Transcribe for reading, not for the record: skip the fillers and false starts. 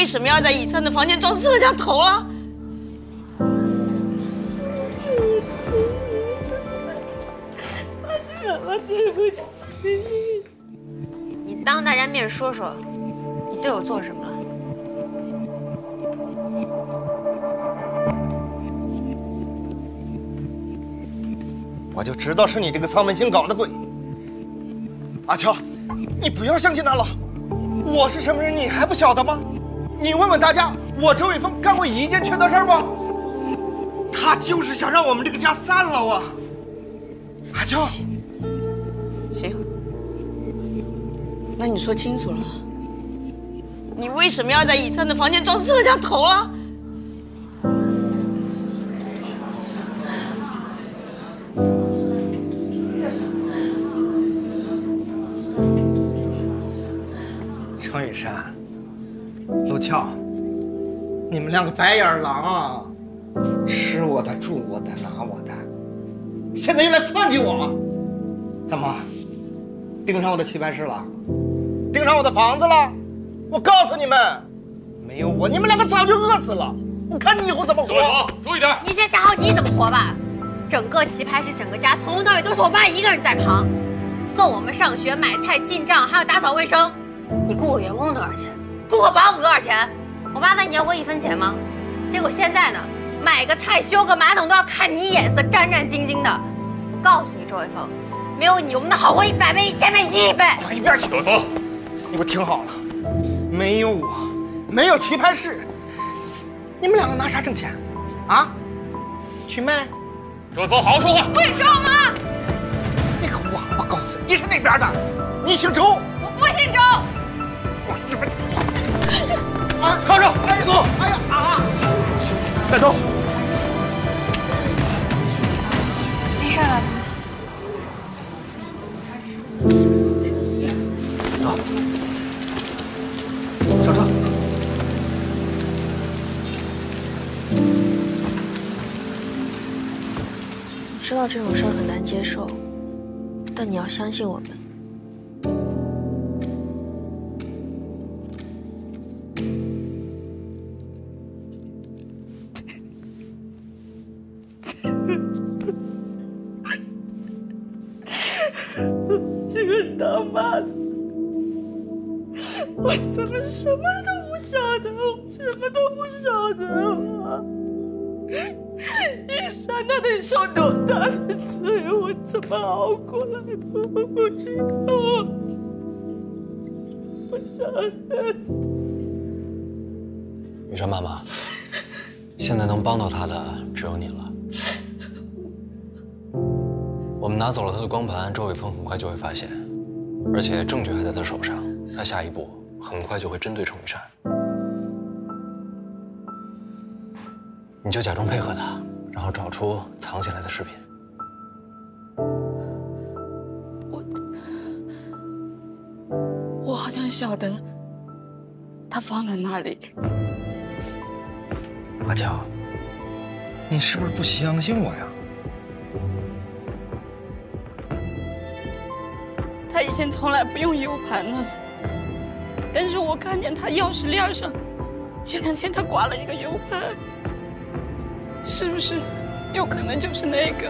为什么要在以三的房间装摄像头啊？对不起，妈对不起你。你当大家面说说，你对我做什么了？ 我就知道是你这个丧门星搞的鬼，阿乔，你不要相信他了。我是什么人，你还不晓得吗？你问问大家，我周伟峰干过一件缺德事儿吗？他就是想让我们这个家散了啊！阿乔，行，那你说清楚了，你为什么要在以三的房间装摄像头啊？ 程雨山，陆俏，你们两个白眼狼啊！吃我的，住我的，拿我的，现在又来算计我，怎么盯上我的棋牌室了？盯上我的房子了？我告诉你们，没有我，你们两个早就饿死了。我看你以后怎么活！注意点！你先想好你怎么活吧。整个棋牌室，整个家，从头到尾都是我爸一个人在扛，送我们上学、买菜、进账，还有打扫卫生。 你雇我员工多少钱？雇我保姆多少钱？我爸问你要过一分钱吗？结果现在呢，买个菜、修个马桶都要看你眼色，战战兢兢的。我告诉你，周伟峰，没有你，我们能好过100倍、1000倍、1亿倍。快一边去！周伟峰，你给我听好了，没有我，没有棋牌室，你们两个拿啥挣钱？啊？去卖？周伟峰，好好说话！不许说我妈！你个王八羔子，你是那边的，你姓周，我不姓周。 啊！靠着，带走！哎呀啊！带走！没事了。走，上车。我知道这种事儿很难接受，但你要相信我们。 熬过来的，我不知道，我傻了。雨山妈妈，现在能帮到他的只有你了。我们拿走了他的光盘，周伟峰很快就会发现，而且证据还在他手上，他下一步很快就会针对程雨山。你就假装配合他，然后找出藏起来的视频。 好像晓得，他放在那里。阿娇，你是不是不相信我呀？他以前从来不用 U 盘的，但是我看见他钥匙链上，前2天他挂了一个 U 盘，是不是有可能就是那个？